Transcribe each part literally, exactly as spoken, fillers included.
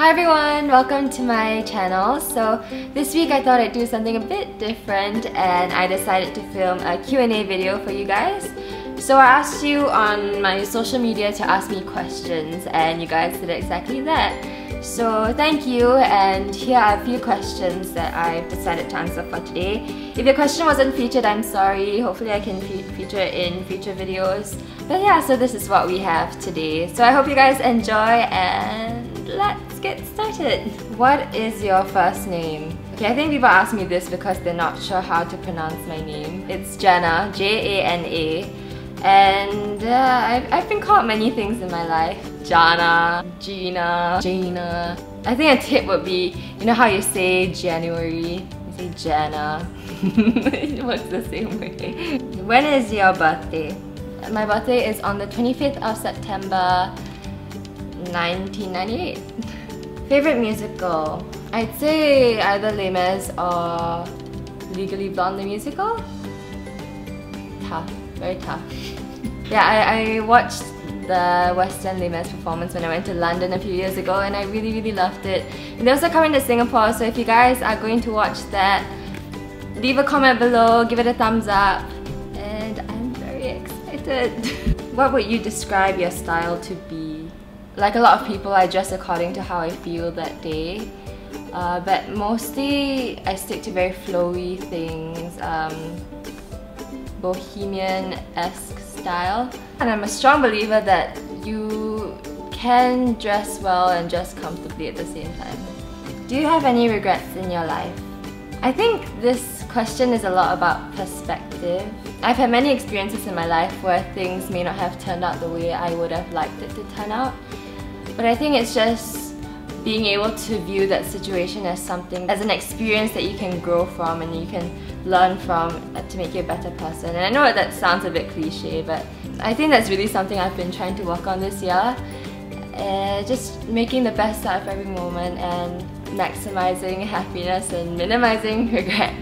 Hi everyone, welcome to my channel. So this week I thought I'd do something a bit different and I decided to film a Q and A video for you guys. So I asked you on my social media to ask me questions and you guys did exactly that. So thank you, and here are a few questions that I've decided to answer for today. If your question wasn't featured, I'm sorry. Hopefully I can fe feature it in future videos. But yeah, so this is what we have today. So I hope you guys enjoy and let's get started! What is your first name? Okay, I think people ask me this because they're not sure how to pronounce my name. It's Jana, J A N A. And uh, I've, I've been called many things in my life. Jana, Gina, Jana. I think a tip would be, you know how you say January? You say Jana. It works the same way. When is your birthday? My birthday is on the twenty-fifth of September, nineteen ninety-eight. Favorite musical? I'd say either Les Mis or Legally Blonde the musical. Tough, very tough. Yeah, I, I watched the West End Les Mis performance when I went to London a few years ago and I really really loved it. And they're also coming to Singapore, so if you guys are going to watch that, leave a comment below, give it a thumbs up, and I'm very excited. What would you describe your style to be? Like a lot of people, I dress according to how I feel that day, uh, but mostly I stick to very flowy things, um, bohemian-esque style. And I'm a strong believer that you can dress well and dress comfortably at the same time. Do you have any regrets in your life? I think this question is a lot about perspective. I've had many experiences in my life where things may not have turned out the way I would have liked it to turn out. But I think it's just being able to view that situation as something, as an experience that you can grow from and you can learn from to make you a better person. And I know that sounds a bit cliche, but I think that's really something I've been trying to work on this year. Uh, just making the best out of every moment and maximizing happiness and minimizing regret.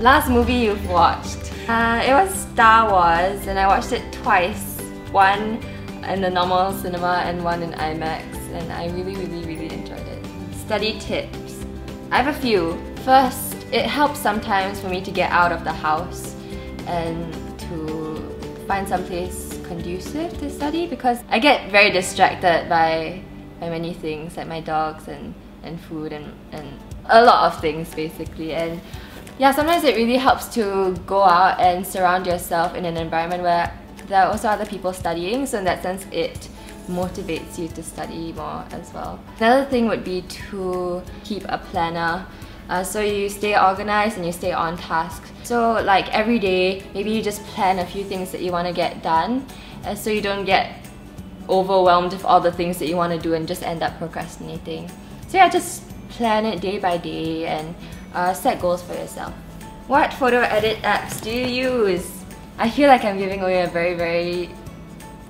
Last movie you've watched? Uh, it was Star Wars, and I watched it twice. One in the normal cinema and one in IMAX, and I really really really enjoyed it. Study tips. I have a few. First, it helps sometimes for me to get out of the house and to find some place conducive to study, because I get very distracted by, by many things like my dogs and, and food and, and a lot of things basically. And yeah, sometimes it really helps to go out and surround yourself in an environment where there are also other people studying, so in that sense it motivates you to study more as well. Another thing would be to keep a planner, uh, so you stay organized and you stay on task. So like every day, maybe you just plan a few things that you want to get done, uh, so you don't get overwhelmed with all the things that you want to do and just end up procrastinating. So yeah, just plan it day by day and uh, set goals for yourself. What photo edit apps do you use? I feel like I'm giving away a very, very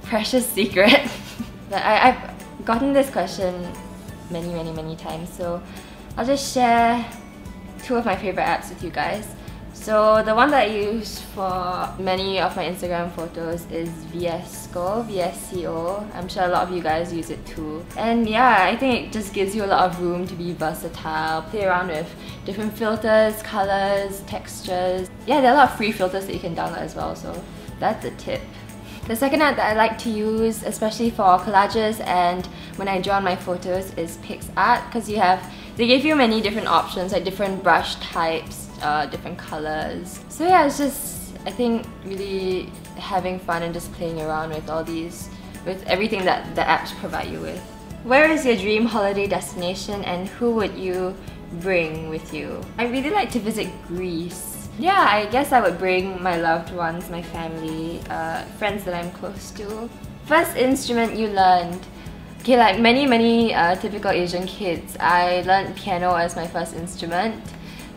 precious secret. But I, I've gotten this question many, many, many times, so I'll just share two of my favorite apps with you guys. So the one that I use for many of my Instagram photos is VSCO, V S C O. I'm sure a lot of you guys use it too. And yeah, I think it just gives you a lot of room to be versatile, play around with different filters, colors, textures. Yeah, there are a lot of free filters that you can download as well, so that's a tip. The second app that I like to use, especially for collages and when I draw on my photos, is PixArt, because you have, they give you many different options, like different brush types, Uh, different colors. So yeah, it's just, I think, really having fun and just playing around with all these, with everything that the apps provide you with. Where is your dream holiday destination and who would you bring with you? I really like to visit Greece. Yeah, I guess I would bring my loved ones, my family, uh, friends that I'm close to. First instrument you learned? Okay, like many many uh, typical Asian kids, I learned piano as my first instrument.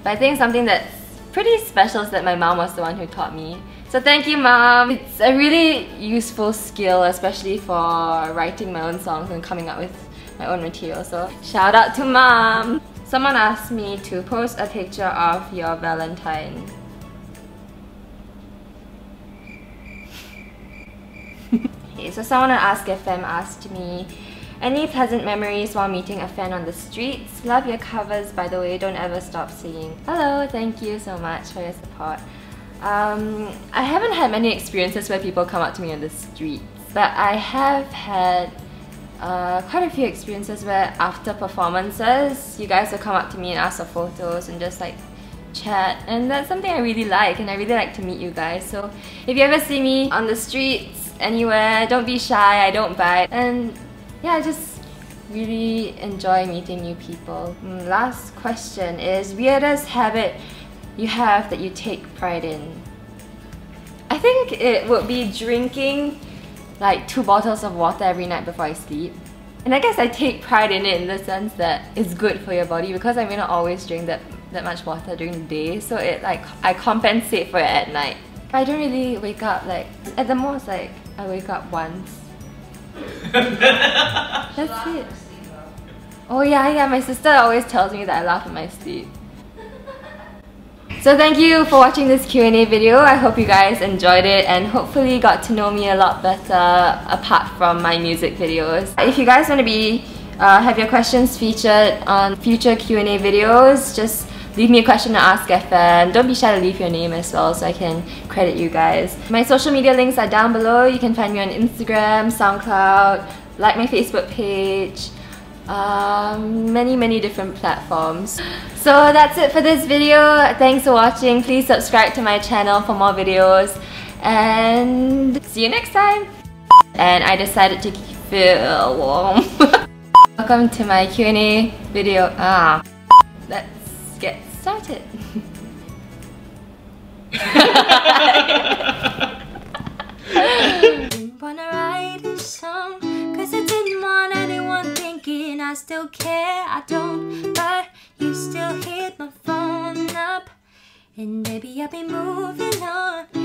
But I think something that's pretty special is that my mom was the one who taught me. So thank you, Mom! It's a really useful skill, especially for writing my own songs and coming up with my own material, so shout out to Mom! Someone asked me to post a picture of your Valentine. Okay, so someone on Ask dot F M asked me, and leave pleasant memories while meeting a fan on the streets. Love your covers, by the way, don't ever stop singing. Hello, thank you so much for your support. Um, I haven't had many experiences where people come up to me on the streets, but I have had uh, quite a few experiences where after performances, you guys will come up to me and ask for photos and just like chat, and that's something I really like, and I really like to meet you guys. So if you ever see me on the streets anywhere, don't be shy, I don't bite. And yeah, I just really enjoy meeting new people. Last question is, weirdest habit you have that you take pride in? I think it would be drinking like two bottles of water every night before I sleep. And I guess I take pride in it in the sense that it's good for your body, because I may not always drink that, that much water during the day, so it like I compensate for it at night. I don't really wake up, like at the most like I wake up once. That's it. Oh yeah, yeah, my sister always tells me that I laugh in my sleep. So thank you for watching this Q and A video. I hope you guys enjoyed it and hopefully got to know me a lot better apart from my music videos. If you guys want to be uh, have your questions featured on future Q and A videos, just leave me a question at Ask dot F M. Don't be shy to leave your name as well so I can credit you guys. My social media links are down below. You can find me on Instagram, SoundCloud, like my Facebook page. Um, many many different platforms. So that's it for this video. Thanks for watching. Please subscribe to my channel for more videos and see you next time. And I decided to feel warm. Welcome to my Q and A video. Ah, let's get started. Wanna write a song, cause I didn't want anyone thinking I still care. I don't, but you still hit my phone up, and maybe I'll be moving on.